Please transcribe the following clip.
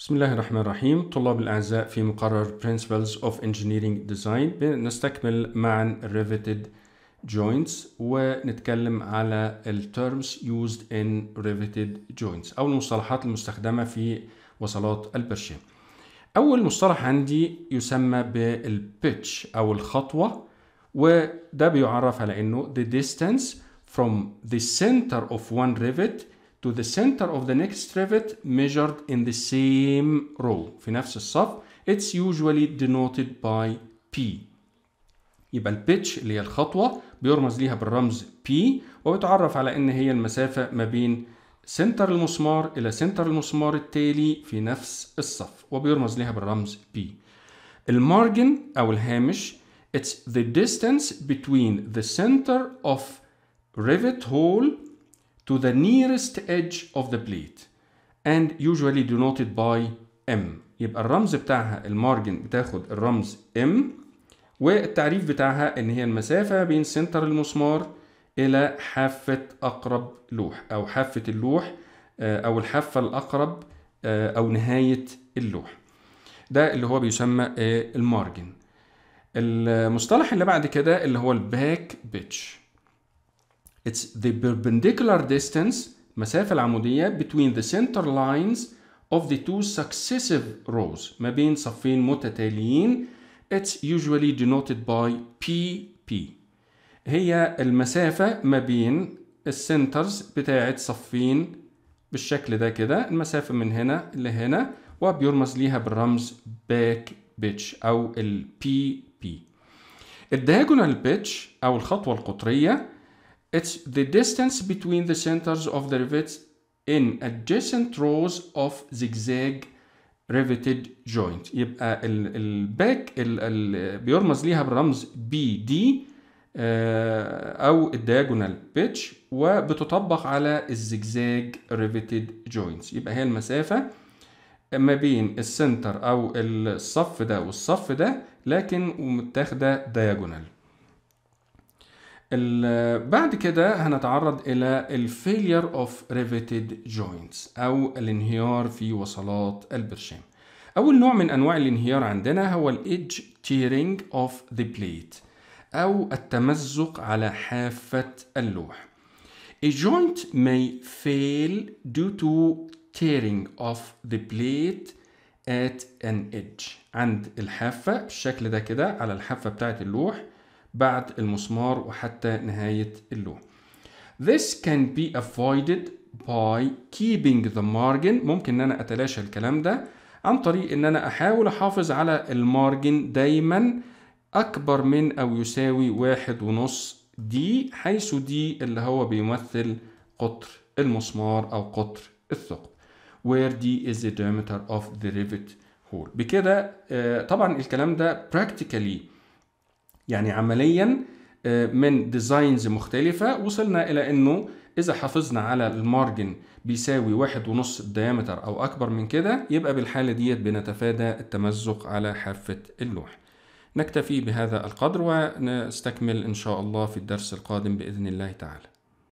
بسم الله الرحمن الرحيم. طلاب الأعزاء، في مقرر Principles of Engineering Design نستكمل معا Riveted Joints ونتكلم على ال Terms used in Riveted Joints أو المصطلحات المستخدمة في وصلات البرشيم. أول مصطلح عندي يسمى بال Pitch أو الخطوة، وده بيعرف على إنه the distance from the center of one rivet to the center of the next rivet measured in the same row، في نفس الصف. It's usually denoted by P. يبقى البيتش اللي هي الخطوة بيرمز ليها بالرمز P، وبتعرف على إن هي المسافة ما بين سنتر المسمار إلى سنتر المسمار التالي في نفس الصف، وبيرمز ليها بالرمز P. المارجن أو الهامش It's the distance between the center of rivet hole to the nearest edge of the plate and usually denoted by M. يبقى الرمز بتاعها المارجن بتاخد الرمز M، والتعريف بتاعها ان هي المسافة بين سنتر المسمار الى حافة اقرب لوح او حافة اللوح او الحافة الاقرب او نهاية اللوح. ده اللي هو بيسمى المارجن. المصطلح اللي بعد كده اللي هو الباك بيتش. It's the perpendicular distance، المسافة العمودية between the center lines of the two successive rows، ما بين صفين متتاليين. It's usually denoted by PP. هي المسافة ما بين السنترز بتاعة صفين بالشكل ده كده، المسافة من هنا لهنا، وبيرمز ليها بالرمز back pitch أو ال PP. الدياجونال pitch أو الخطوة القطرية It's the distance between the centers of the rivets in adjacent rows of zigzag riveted joint. يبقى الباك بيرمز ليها بالرمز BD أو الدياجونال بيتش، وبتطبق على الزجزاج riveted joints. يبقى هي المسافة ما بين السنتر أو الصف ده والصف ده، لكن ومتاخدة دياجونال. بعد كده هنتعرض إلى الفيلير أوف ريفيتد جوينتس أو الانهيار في وصلات البرشام. أول نوع من أنواع الانهيار عندنا هو الإيدج تيرنج أوف ذا بليت أو التمزق على حافة اللوح. A joint may fail due to tearing of the plate at an edge. عند الحافة بالشكل ده كده على الحافة بتاعت اللوح بعد المسمار وحتى نهاية اللوح. This can be avoided by keeping the margin. ممكن ان انا اتلاشى الكلام ده عن طريق ان انا احاول احافظ على المارجن دايما اكبر من او يساوي 1.5 دي، حيث دي اللي هو بيمثل قطر المسمار او قطر الثقب، where D is the diameter of the rivet hole. بكده طبعا الكلام ده practically يعني عمليا من ديزاينز مختلفة وصلنا إلى أنه إذا حافظنا على المارجن بيساوي 1.5 ديامتر أو أكبر من كده، يبقى بالحالة ديت بنتفادى التمزق على حافة اللوح. نكتفي بهذا القدر ونستكمل إن شاء الله في الدرس القادم بإذن الله تعالى.